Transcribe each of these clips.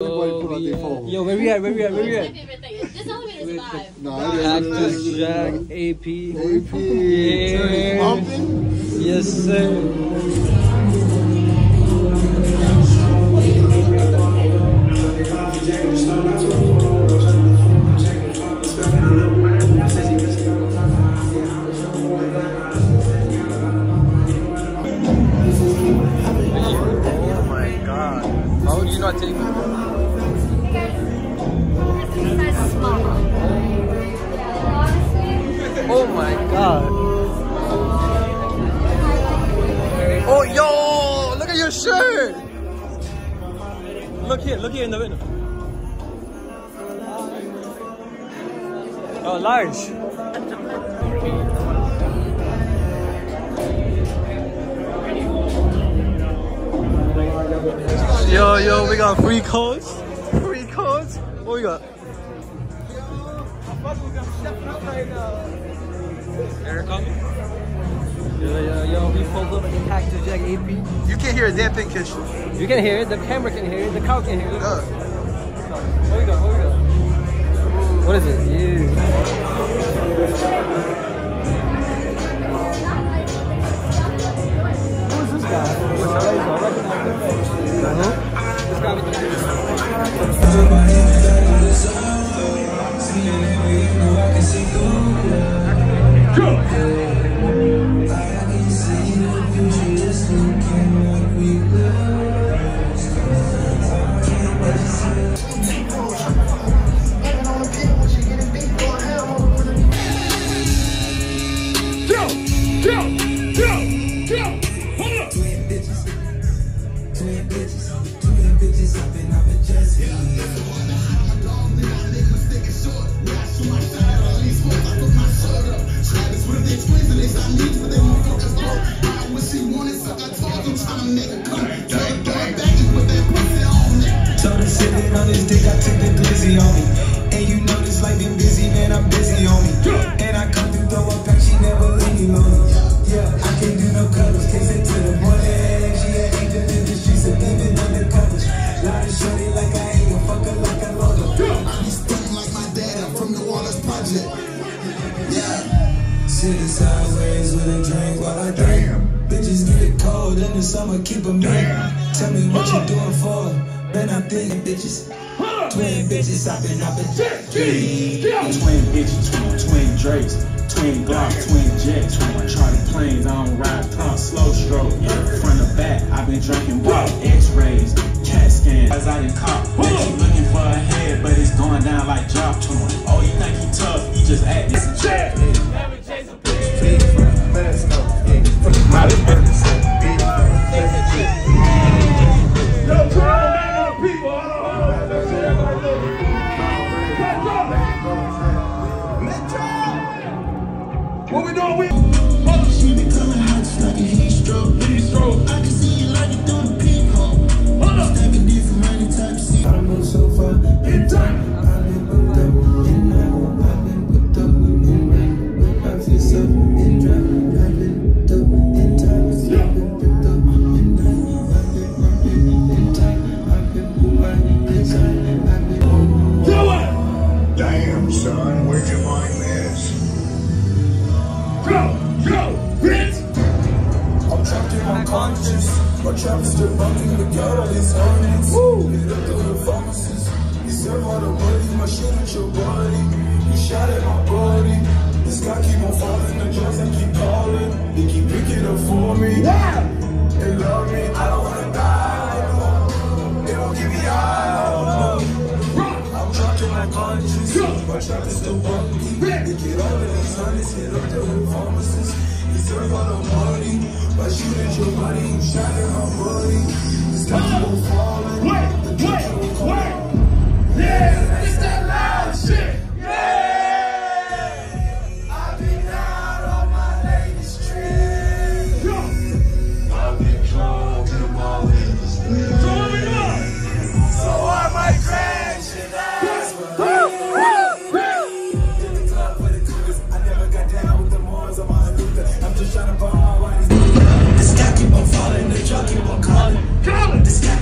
Everybody put out their phone. Yo, where we at? Just tell me it's live. Cactus Jack, AP. AP. Yeah. Bumping? Yes, sir. Oh my God. How would you not take me? Oh my God. Oh yo, look at your shirt. Look here in the window. Oh, large. Yo, we got free coats. What we got? Yo, we pulled up at Cactus Jack AP. You can't hear a damn thing, Kish. You can hear it, the camera can hear it, the cow can hear it. What we got? What is it? Who is this guy? This guy with the the jockey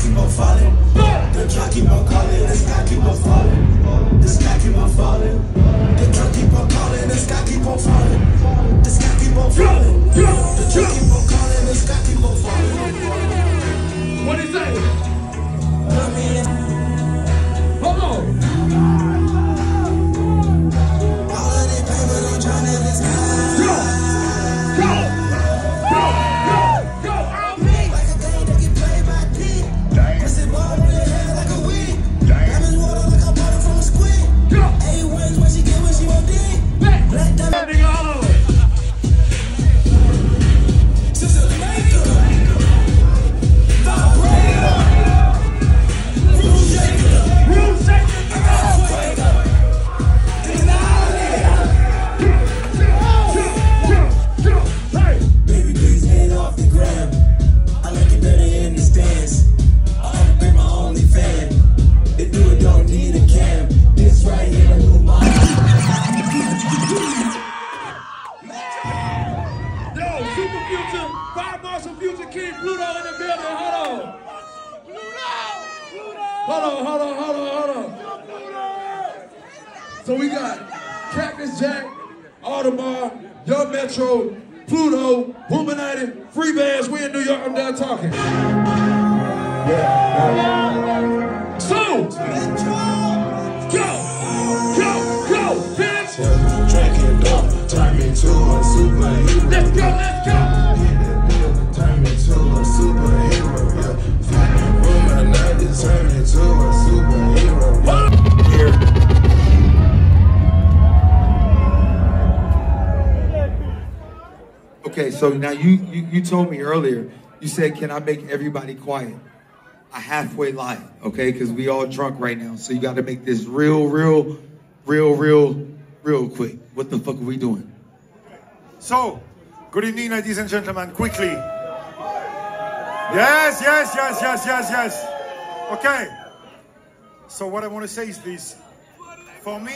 keep on falling. The jockey hold on. So we got Cactus Jack, Audemars, Your Metro, Pluto, Boominated, Free Bands. We in New York, I'm done talking. So, go, bitch! Track it up, turn me to a superhero. Let's go! Hit that deal, turn me to a superhero. Fucking woman, I just turn me to a superhero. Okay, so now you told me earlier, you said, can I make everybody quiet? I halfway lied, okay? Because we all drunk right now, so you got to make this real quick. What the fuck are we doing? So, good evening, ladies and gentlemen, quickly. Yes. Okay. So what I want to say is this. For me,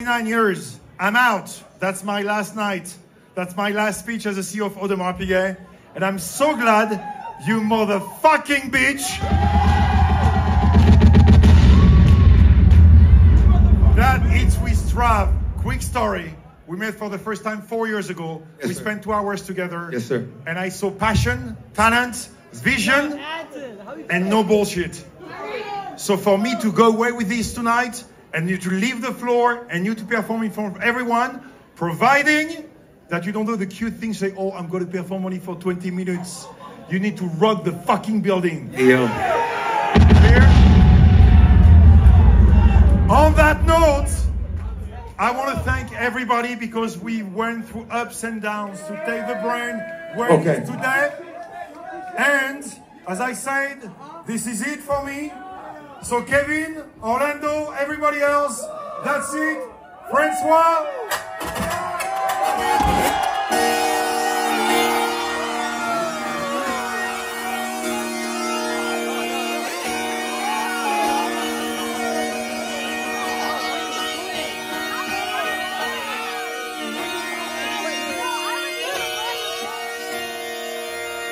9 years, I'm out. That's my last night. That's my last speech as the CEO of Audemars Piguet, and I'm so glad you motherfucking bitch that it's with Trav. Quick story. We met for the first time 4 years ago. Yes, we spent 2 hours together. Yes, sir. And I saw passion, talent, vision, and no bullshit. So for me to go away with this tonight, and you to leave the floor, and you to perform in front of everyone, providing that you don't do the cute thing, say, oh, I'm gonna perform only for 20 minutes. You need to rock the fucking building. Yeah. Clear? On that note, I wanna thank everybody because we went through ups and downs to take the brand where it is today. And as I said, this is it for me. So Kevin, Orlando, everybody else, that's it. Francois.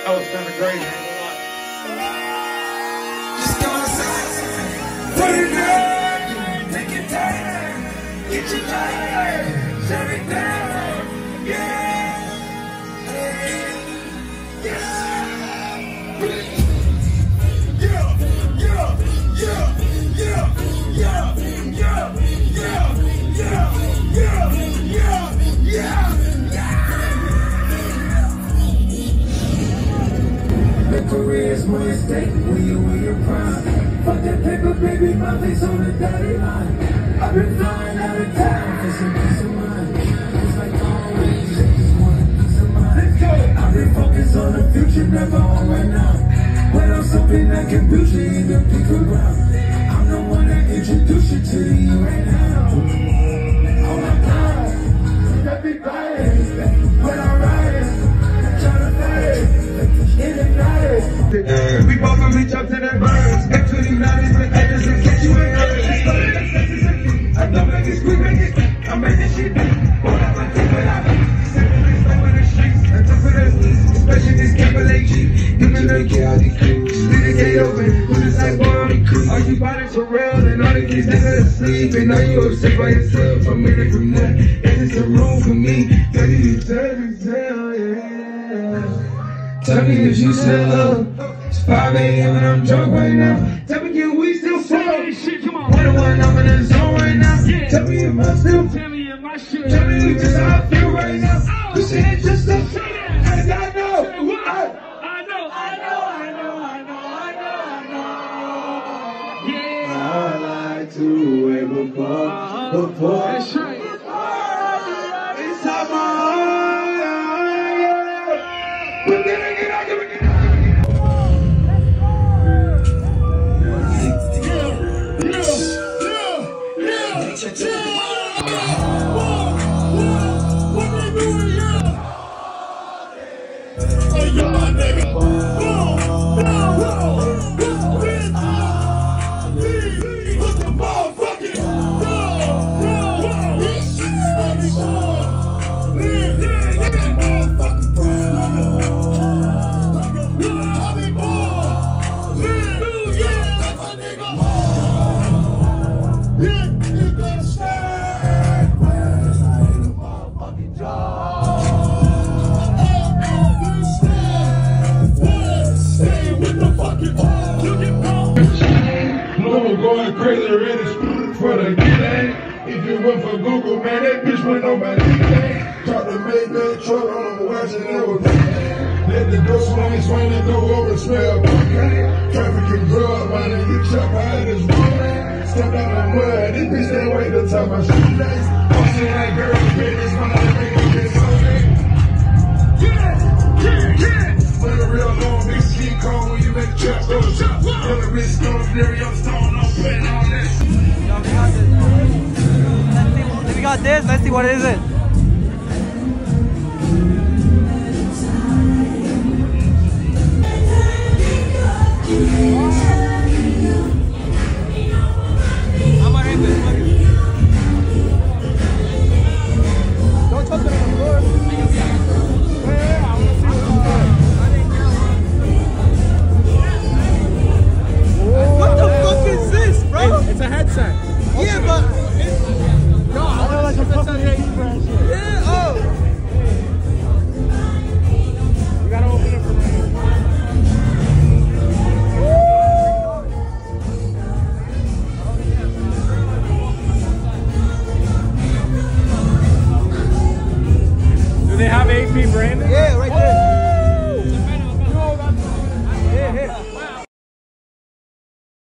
That was kind of crazy. Just come outside, put it down, take it tighter, get you tighter, shut it down. The career is my estate, when you win your prime. Fuck that paper, baby, my face on the dotted line. I've been flying out of town for some peace of mind. It's like always, just want a piece of mind. I've been focused on the future, never on right now. When I'm something that can build you in the peak around. I'm the one that introduced you to you right now. Oh my God, let me buy it. When I ride it, I try to fight it. We both gonna reach up to that bird. Back to the United States, I just can catch you in early. I don't make it squeak, make it. I make this shit big. What I want to do, what I want. Seven days over the streets, I took for this. Especially this Campbell-AG. Even though you get all these creeps. Leave the gate open, who just like boy on the creep. Are you bodies for real? And all the kids niggas asleep. And now you upset by yourself. I'm in it from that. Is this a room for me? Tell you, tell, yeah. Tell me if you still up. It's 5 a.m. and I'm drunk right now. Tell me if we still sell this shit, come on. One, I'm in the zone right now. Yeah. Tell me if I still. Tell me if my shit. Tell me just how I feel right now. This ain't just a shit. Cause I know. I know. Yeah. I like to wait before. That's right. It's time my heart. What the motherfucking the crazier it is for the kid. If it went for Google, man, that bitch went on my DK. Talk to make that truck on the watch and never back. Let the door swing that door over, smell bucket. Traffic and drug, man, and you chop out this woman. Step out of the mud, this bitch can't wait to talk my shit days. I'm seeing that girl, this one I make a bitch so yeah. But the real long bitch keep cold when you make the trap go. Feel the wrist go, very up stone, no pain on this. We got this, let's see what it is.